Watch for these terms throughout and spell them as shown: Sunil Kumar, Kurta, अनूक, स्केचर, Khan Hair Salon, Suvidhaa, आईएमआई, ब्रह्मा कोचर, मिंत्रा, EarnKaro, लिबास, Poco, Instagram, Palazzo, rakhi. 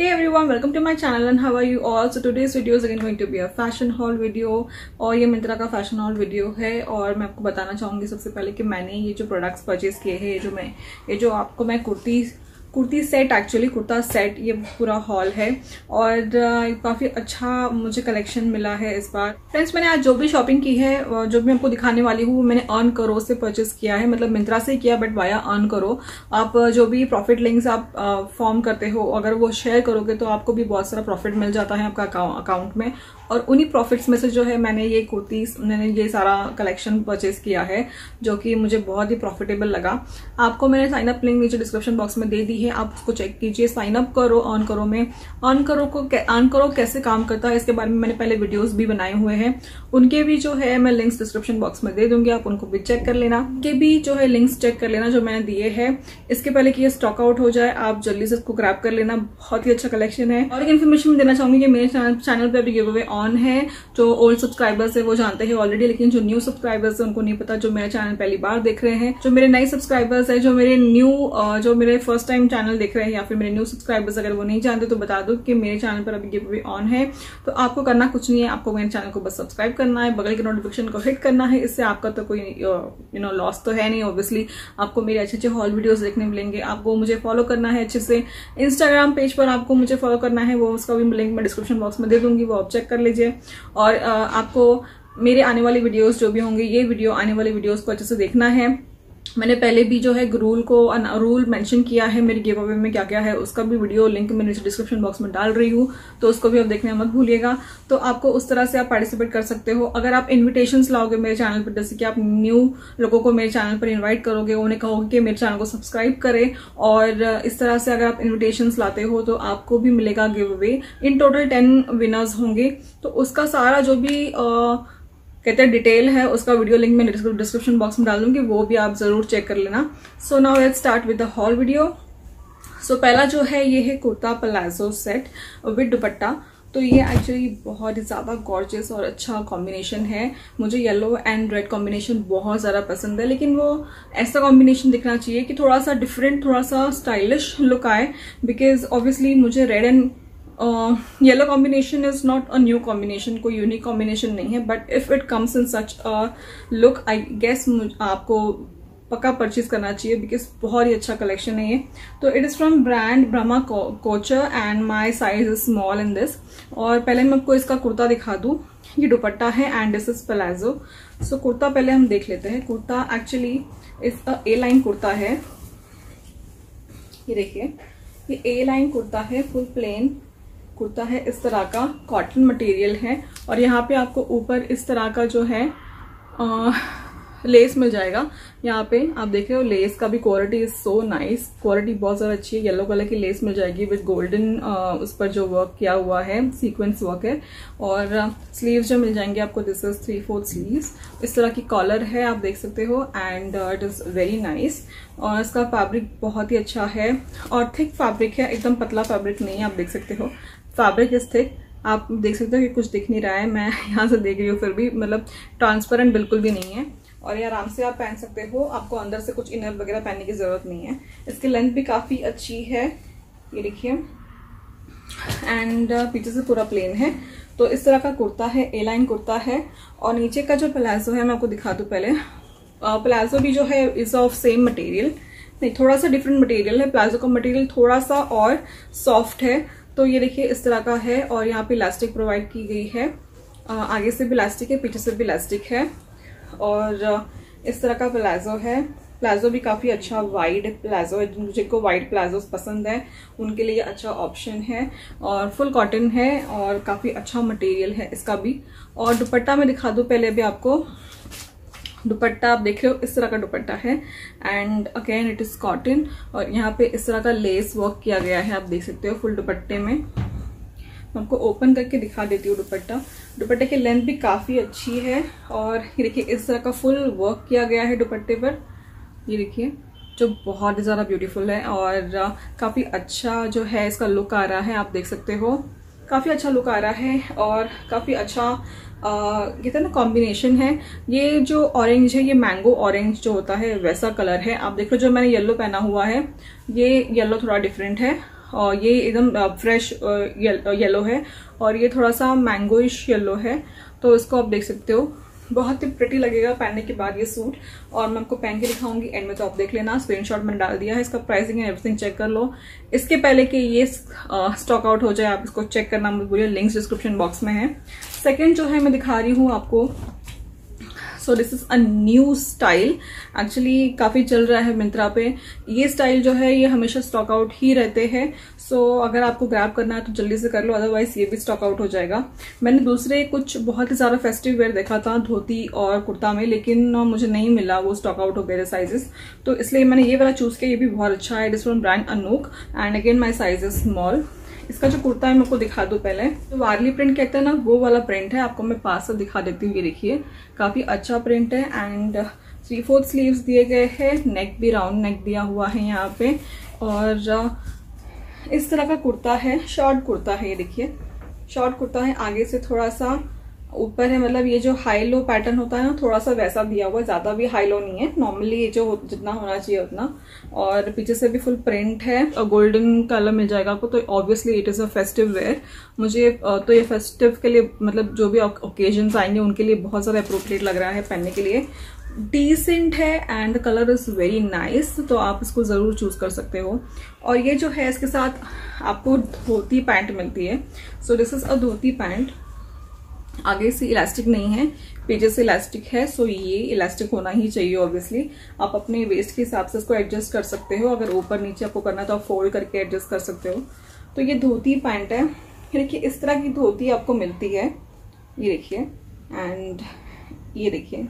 Hey everyone, welcome to my channel and how are you all? So today's video is again going to be a fashion haul video और ये मिंत्रा का fashion haul video है और मैं आपको बताना चाहूँगी सबसे पहले कि मैंने ये जो products purchase किए हैं ये जो आपको मैं kurti set actually kurta set ये पूरा हॉल है और काफ़ी अच्छा मुझे कलेक्शन मिला है इस बार। फ्रेंड्स मैंने आज जो भी शॉपिंग की है जो भी आपको दिखाने वाली हूँ वो मैंने EarnKaro से परचेस किया है, मतलब मिंत्रा से किया बट वाया EarnKaro। आप जो भी प्रॉफिट लिंक्स आप फॉर्म करते हो अगर वो शेयर करोगे तो आपको भी बहुत सारा प्रॉफिट मिल जाता है आपका अकाउंट में और उन्हीं प्रॉफिट्स में से जो है मैंने ये सारा कलेक्शन परचेस किया है जो कि मुझे बहुत ही प्रॉफिटेबल लगा। आपको मैंने साइन अप लिंक नीचे डिस्क्रिप्शन बॉक्स में दे दी है, आप उसको चेक कीजिए, साइन अप करो EarnKaro में। EarnKaro कैसे काम करता है इसके बारे में मैंने पहले वीडियोस भी बनाए हुए हैं, उनके भी जो है मैं लिंक्स डिस्क्रिप्शन बॉक्स में दे दूंगी, आप उनको भी चेक कर लेना, के भी जो है लिंक्स चेक कर लेना जो मैंने दिए हैं। इसके पहले कि ये स्टॉक आउट हो जाए आप जल्दी से इसको ग्रैब कर लेना, बहुत ही अच्छा कलेक्शन है। और एक इन्फॉर्मेशन देना चाहूंगी कि मेरे चैनल पर गिव अवे ऑन है, जो ओल्ड सब्सक्राइबर्स है वो जानते हैं ऑलरेडी, लेकिन जो न्यू सब्सक्राइबर्स है उनको नहीं पता, जो मेरा चैनल पहली बार देख रहे हैं, जो मेरे नए सब्सक्राइबर्स है, जो मेरे फर्स्ट टाइम चैनल देख रहे हैं या फिर मेरे न्यू सब्सक्राइबर्स अगर वो नहीं जानते तो बता दो कि मेरे चैनल पर अभी गिव अवे ऑन है। तो आपको करना कुछ नहीं है, आपको मेरे चैनल को बस सब्सक्राइब करना है, बगल के नोटिफिकेशन को हिट करना है, इससे आपका तो कोई लॉस तो है नहीं ऑब्वियसली। आपको मेरे अच्छे अच्छे हॉल वीडियोज देखने मिलेंगे, आपको मुझे फॉलो करना है अच्छे से, इंस्टाग्राम पेज पर आपको मुझे फॉलो करना है, वो उसका भी लिंक मैं डिस्क्रिप्शन बॉक्स में दे दूंगी, वो आप चेक कर लीजिए। और आपको मेरे आने वाली वीडियोस जो भी होंगे ये वीडियो आने वाली वीडियोस को अच्छे से देखना है। मैंने पहले भी जो है रूल मेंशन किया है मेरे गिव अवे में क्या क्या है, उसका भी वीडियो लिंक मैं नीचे डिस्क्रिप्शन बॉक्स में डाल रही हूँ तो उसको भी आप देखने मत भूलिएगा। तो आपको उस तरह से आप पार्टिसिपेट कर सकते हो। अगर आप इन्विटेशंस लाओगे मेरे चैनल पर, जैसे कि आप न्यू लोगों को मेरे चैनल पर इन्वाइट करोगे, उन्हें कहोगे कि मेरे चैनल को सब्सक्राइब करें, और इस तरह से अगर आप इन्विटेशंस लाते हो तो आपको भी मिलेगा giveaway. In total 10 winners होंगे, तो उसका सारा जो भी कहते हैं डिटेल है उसका वीडियो लिंक मैं डिस्क्रिप्शन बॉक्स में डाल दूंगी, वो भी आप जरूर चेक कर लेना। So now let's start with the hall video. सो पहला जो है ये है kurta palazzo set with dupatta. तो ये एक्चुअली बहुत ही ज़्यादा गॉर्जियस और अच्छा कॉम्बिनेशन है, मुझे येलो एंड रेड कॉम्बिनेशन बहुत ज़्यादा पसंद है, लेकिन वो ऐसा कॉम्बिनेशन दिखना चाहिए कि थोड़ा सा डिफरेंट, थोड़ा सा स्टाइलिश लुक आए, बिकॉज ऑब्वियसली मुझे red and yellow combination is not a new combination, कोई यूनिक कॉम्बिनेशन नहीं है, but if it comes in such a look I guess आपको पक्का परचेज करना चाहिए बिकॉज बहुत ही अच्छा कलेक्शन है ये। तो it is from brand ब्रह्मा कोचर and my size is small in this. और पहले मैं आपको इसका कुर्ता दिखा दूँ, ये दुपट्टा है and this is palazzo. So kurta पहले हम देख लेते हैं। Kurta actually is a A line kurta है, ये देखिए ये ए लाइन कुर्ता है, फुल प्लेन कुर्ता है, इस तरह का कॉटन मटेरियल है और यहाँ पे आपको ऊपर इस तरह का जो है लेस मिल जाएगा। यहाँ पे आप देख रहे हो लेस का भी quality is so nice, quality बहुत ज़्यादा अच्छी है। येलो कलर की लेस मिल जाएगी विद गोल्डन उस पर जो वर्क किया हुआ है, सीक्वेंस वर्क है। और स्लीव्स जो मिल जाएंगे आपको दिस इज 3/4 स्लीव्स, इस तरह की कॉलर है आप देख सकते हो and it is very nice. और इसका फैब्रिक बहुत ही अच्छा है और थिक फैब्रिक है, एकदम पतला फैब्रिक नहीं है, आप देख सकते हो फैब्रिक इज थिक। आप देख सकते हो कि कुछ दिख नहीं रहा है, मैं यहाँ से देख रही हूँ फिर भी, मतलब ट्रांसपेरेंट बिल्कुल भी नहीं है और ये आराम से आप पहन सकते हो, आपको अंदर से कुछ इनर वगैरह पहनने की ज़रूरत नहीं है। इसकी लेंथ भी काफ़ी अच्छी है, ये देखिए, एंड पीछे से पूरा प्लेन है। तो इस तरह का कुर्ता है, ए लाइन कुर्ता है। और नीचे का जो प्लाजो है मैं आपको दिखा दूँ पहले, प्लाजो भी जो है इज ऑफ सेम मटेरियल, नहीं थोड़ा सा डिफरेंट मटेरियल है, प्लाजो का मटेरियल थोड़ा सा और सॉफ्ट है। तो ये देखिए इस तरह का है और यहाँ पे इलास्टिक प्रोवाइड की गई है, आगे से भी इलास्टिक है पीछे से भी इलास्टिक है। और इस तरह का प्लाजो है, प्लाजो भी काफ़ी अच्छा वाइड प्लाजो है, जिनको वाइड प्लाजोस पसंद है उनके लिए अच्छा ऑप्शन है। और फुल कॉटन है और काफ़ी अच्छा मटेरियल है इसका भी। और दुपट्टा मैं दिखा दूँ पहले अभी आपको, दुपट्टा आप देख रहे हो इस तरह का दुपट्टा है and again it is cotton और यहाँ पे इस तरह का लेस वर्क किया गया है, आप देख सकते हो फुल दुपट्टे में। मैं आपको ओपन करके दिखा देती हूँ दुपट्टा, दुपट्टे की लेंथ भी काफ़ी अच्छी है और ये देखिए इस तरह का फुल वर्क किया गया है दुपट्टे पर, ये देखिए, जो बहुत ही ज़्यादा ब्यूटीफुल है और काफ़ी अच्छा जो है इसका लुक आ रहा है, आप देख सकते हो काफ़ी अच्छा लुक आ रहा है। और काफ़ी अच्छा कहते हैं ना कॉम्बिनेशन है, ये जो ऑरेंज है ये मैंगो ऑरेंज जो होता है वैसा कलर है। आप देखो जो मैंने येलो पहना हुआ है ये येलो थोड़ा डिफरेंट है और ये एकदम फ्रेश येलो है और ये थोड़ा सा मैंगोइश येलो है, तो इसको आप देख सकते हो। बहुत ही प्रिटी लगेगा पहनने के बाद ये सूट, और मैं आपको पहन के दिखाऊंगी एंड में, तो आप देख लेना। स्क्रीनशॉट मैंने डाल दिया है, इसका प्राइसिंग एंड एवरीथिंग चेक कर लो। इसके पहले कि ये स्टॉक आउट हो जाए, आप इसको चेक करना मत भूलिए, लिंक्स डिस्क्रिप्शन बॉक्स में है। सेकेंड जो है मैं दिखा रही हूँ आपको, so this is a new style, actually काफ़ी चल रहा है मिंत्रा पे। ये स्टाइल जो है ये हमेशा स्टॉक आउट ही रहते हैं, सो अगर आपको ग्रैब करना है तो जल्दी से कर लो, अदरवाइज ये भी स्टॉक आउट हो जाएगा। मैंने दूसरे कुछ बहुत ही सारा फेस्टिव वेयर देखा था धोती और कुर्ता में, लेकिन मुझे नहीं मिला, वो स्टॉक आउट हो गए थे साइजेस, तो इसलिए मैंने ये वाला चूज किया। ये भी बहुत अच्छा है, it is from brand अनूक and again my size is small. इसका जो कुर्ता है मैं आपको दिखा दूं पहले, तो वारली प्रिंट कहते हैं ना, वो वाला प्रिंट है। आपको मैं पास से दिखा देती हूँ, ये देखिए काफी अच्छा प्रिंट है एंड 3/4 स्लीव्स दिए गए हैं, नेक भी राउंड नेक दिया हुआ है यहाँ पे, और इस तरह का कुर्ता है, शॉर्ट कुर्ता है। ये देखिए शॉर्ट कुर्ता है, आगे से थोड़ा सा ऊपर है, मतलब ये जो हाई लो पैटर्न होता है ना थोड़ा सा वैसा दिया हुआ है, ज्यादा भी हाई लो नहीं है, नॉर्मली ये जो जितना होना चाहिए उतना। और पीछे से भी फुल प्रिंट है, गोल्डन कलर मिल जाएगा आपको, तो obviously it is a festive wear. मुझे तो ये फेस्टिव के लिए, मतलब जो भी ओकेजन्स आएंगे उनके लिए बहुत ज्यादा अप्रोप्रिएट लग रहा है पहनने के लिए। डिसेंट है and the colour is very nice, तो आप इसको जरूर चूज कर सकते हो। और ये जो है इसके साथ आपको धोती पैंट मिलती है, so this is a dhoti pant. आगे से इलास्टिक नहीं है, पीछे से इलास्टिक है, सो ये इलास्टिक होना ही चाहिए ऑब्वियसली। आप अपने वेस्ट के हिसाब से इसको एडजस्ट कर सकते हो, अगर ऊपर नीचे आपको करना तो आप फोल्ड करके एडजस्ट कर सकते हो। तो ये धोती पैंट है, देखिए इस तरह की धोती आपको मिलती है, ये देखिए एंड ये देखिए।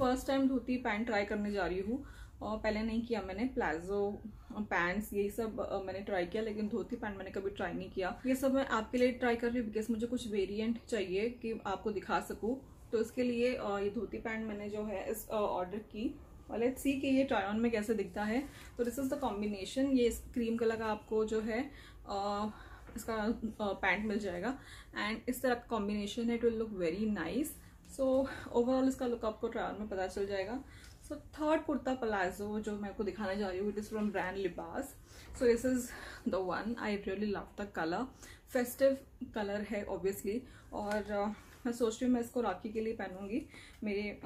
First time dhoti pant try करने जा रही हूँ, और पहले नहीं किया मैंने, प्लाजो पैंट्स यही सब मैंने ट्राई किया, लेकिन धोती पैंट मैंने कभी ट्राई नहीं किया। ये सब मैं आपके लिए ट्राई कर रही हूँ बिकॉज मुझे कुछ वेरिएंट चाहिए कि आपको दिखा सकूँ, तो इसके लिए ये धोती पैंट मैंने जो है इस ऑर्डर की। और लेट्स सी कि ये ट्राई ऑन में कैसे दिखता है। तो दिस इज द कॉम्बिनेशन, ये क्रीम कलर का आपको जो है इसका पैंट मिल जाएगा एंड इस तरह का कॉम्बिनेशन है, it will look very nice. So overall इसका लुक आपको ट्राई ऑन में पता चल जाएगा। सो थर्ड कुर्ता प्लाजो जो मैं आपको दिखाना चाह रही हूँ, it is from brand लिबास। So this is the one, I really love the colour, festive colour है ऑब्वियसली। और मैं सोच रही हूँ मैं इसको राखी के लिए पहनूंगी, मेरे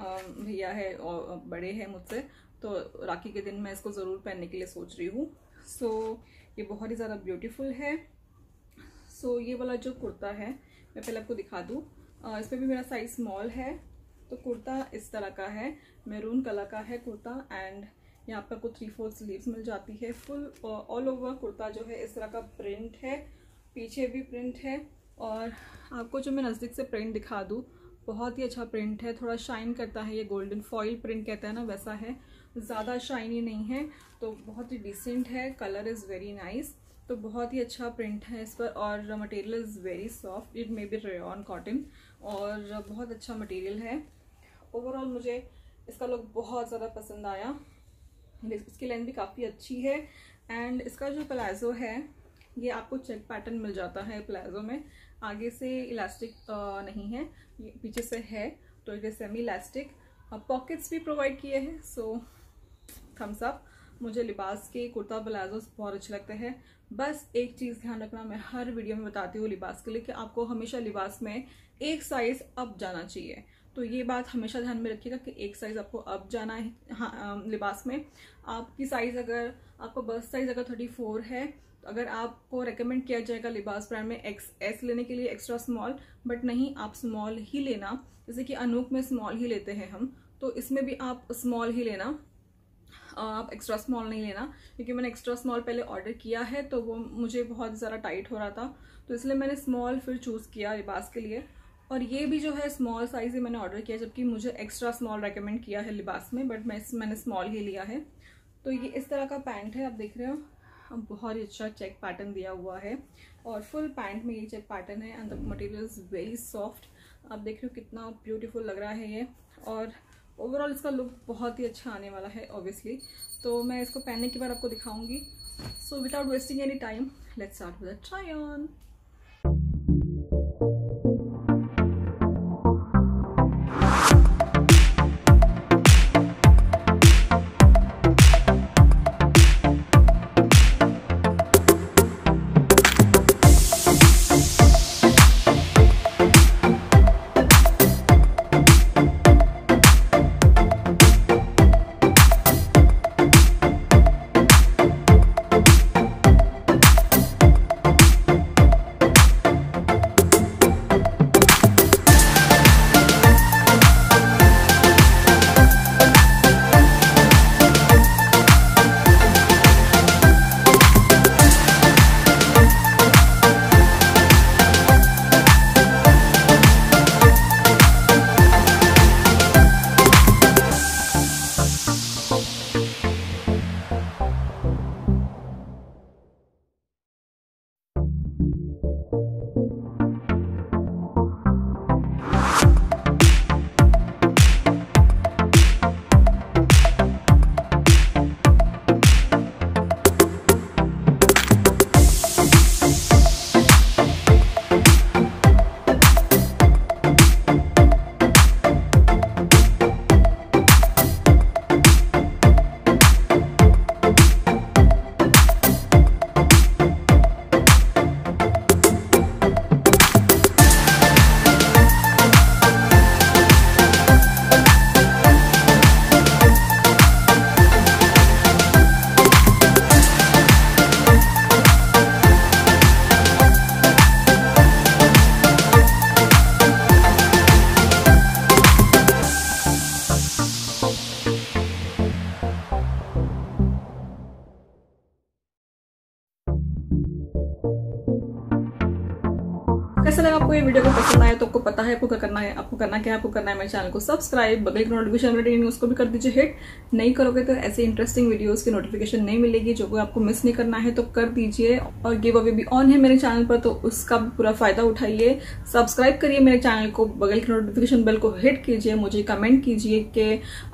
भैया है और बड़े हैं मुझसे, तो राखी के दिन मैं इसको ज़रूर पहनने के लिए सोच रही हूँ। सो ये बहुत ही ज़्यादा ब्यूटीफुल है। सो ये वाला जो कुर्ता है मैं पहले आपको दिखा दूँ, इस पर भी मेरा साइज स्मॉल है। तो कुर्ता इस तरह का है, मैरून कलर का है कुर्ता एंड यहाँ पर आपको 3/4 स्लीव्स मिल जाती है। फुल ऑल ओवर कुर्ता जो है इस तरह का प्रिंट है, पीछे भी प्रिंट है। और आपको जो मैं नज़दीक से प्रिंट दिखा दूँ, बहुत ही अच्छा प्रिंट है, थोड़ा शाइन करता है, ये गोल्डन फॉइल प्रिंट कहते हैं ना वैसा है, ज़्यादा शाइनी नहीं है, तो बहुत ही डिसेंट है। कलर इज़ वेरी नाइस, तो बहुत ही अच्छा प्रिंट है इस पर, और material is very soft, it may be rayon cotton, और बहुत अच्छा मटेरियल है। ओवरऑल मुझे इसका लुक बहुत ज़्यादा पसंद आया, इसकी लेंथ भी काफ़ी अच्छी है। एंड इसका जो प्लाजो है ये आपको चेक पैटर्न मिल जाता है, प्लाजो में आगे से इलास्टिक नहीं है, ये पीछे से है, तो ये सेमी इलास्टिक। पॉकेट्स भी प्रोवाइड किए हैं, सो थम्स अप। मुझे लिबास के कुर्ता प्लाजोस बहुत अच्छे लगते हैं। बस एक चीज़ ध्यान रखना, मैं हर वीडियो में बताती हूँ लिबास के लिए, कि आपको हमेशा लिबास में एक साइज़ अप जाना चाहिए, तो ये बात हमेशा ध्यान में रखिएगा कि एक साइज़ आपको अप जाना है। हाँ, लिबास में आपकी साइज़, अगर आपको बस्ट साइज़ अगर 34 है, तो अगर आपको रेकमेंड किया जाएगा लिबास ब्रांड में XS लेने के लिए, एक्स्ट्रा स्मॉल, बट नहीं, आप स्मॉल ही लेना, जैसे कि अनूक में स्मॉल ही लेते हैं हम, तो इसमें भी आप स्मॉल ही लेना, आप एक्स्ट्रा स्मॉल नहीं लेना, क्योंकि मैंने एक्स्ट्रा स्मॉल पहले ऑर्डर किया है तो वो मुझे बहुत ज़्यादा टाइट हो रहा था, तो इसलिए मैंने स्मॉल फिर चूज़ किया लिबास के लिए। और ये भी जो है स्मॉल साइज़ ही मैंने ऑर्डर किया, जबकि मुझे एक्स्ट्रा स्मॉल रेकमेंड किया है लिबास में, बट मैंने स्मॉल ही लिया है। तो ये इस तरह का पैंट है, आप देख रहे हो, बहुत ही अच्छा चेक पैटर्न दिया हुआ है, और फुल पैंट में ये चेक पैटर्न है and the material is very soft. आप देख रहे हो कितना ब्यूटीफुल लग रहा है ये, और ओवरऑल इसका लुक बहुत ही अच्छा आने वाला है ऑब्वियसली, तो मैं इसको पहनने के बाद आपको दिखाऊंगी। So without wasting any time, let's start with the try on. वैसे अगर आपको ये वीडियो को पसंद आए तो आपको पता है आपको क्या करना है। आपको करना क्या है, आपको करना है मेरे चैनल को सब्सक्राइब, बगल के नोटिफिकेशन बटन उसको भी कर दीजिए हिट। नहीं करोगे तो ऐसे इंटरेस्टिंग वीडियोस की नोटिफिकेशन नहीं मिलेगी, जो कोई आपको मिस नहीं करना है तो कर दीजिए। और गिव अवे भी ऑन है मेरे चैनल पर, तो उसका भी पूरा फायदा उठाइए। सब्सक्राइब करिए मेरे चैनल को, बगल के नोटिफिकेशन बेल को हिट कीजिए, मुझे कमेंट कीजिए कि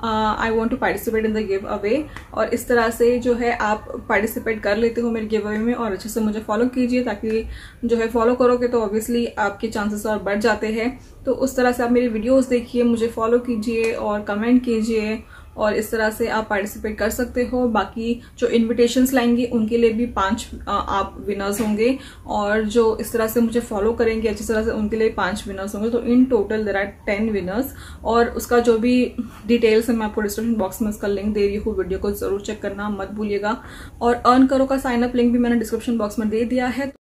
I want to participate in the giveaway. और इस तरह से जो है आप पार्टिसिपेट कर लेते हो मेरे गिव अवे में। और अच्छे से मुझे फॉलो कीजिए, ताकि जो है फॉलो करोगे तो ऑब्वियसली आपके चांसेस और बढ़ जाते हैं। तो उस तरह से आप मेरी वीडियोस देखिए, मुझे फॉलो कीजिए और कमेंट कीजिए, और इस तरह से आप पार्टिसिपेट कर सकते हो। बाकी जो इन्विटेशंस लाएंगे उनके लिए भी 5 आप विनर्स होंगे, और जो इस तरह से मुझे फॉलो करेंगे अच्छी तरह से उनके लिए 5 विनर्स होंगे। तो in total there are 10 winners. और उसका जो भी डिटेल्स है मैं आपको डिस्क्रिप्शन बॉक्स में उसका लिंक दे रही हूँ, वीडियो को जरूर चेक करना मत भूलिएगा। और EarnKaro का साइन अप लिंक भी मैंने डिस्क्रिप्शन बॉक्स में दे दिया है।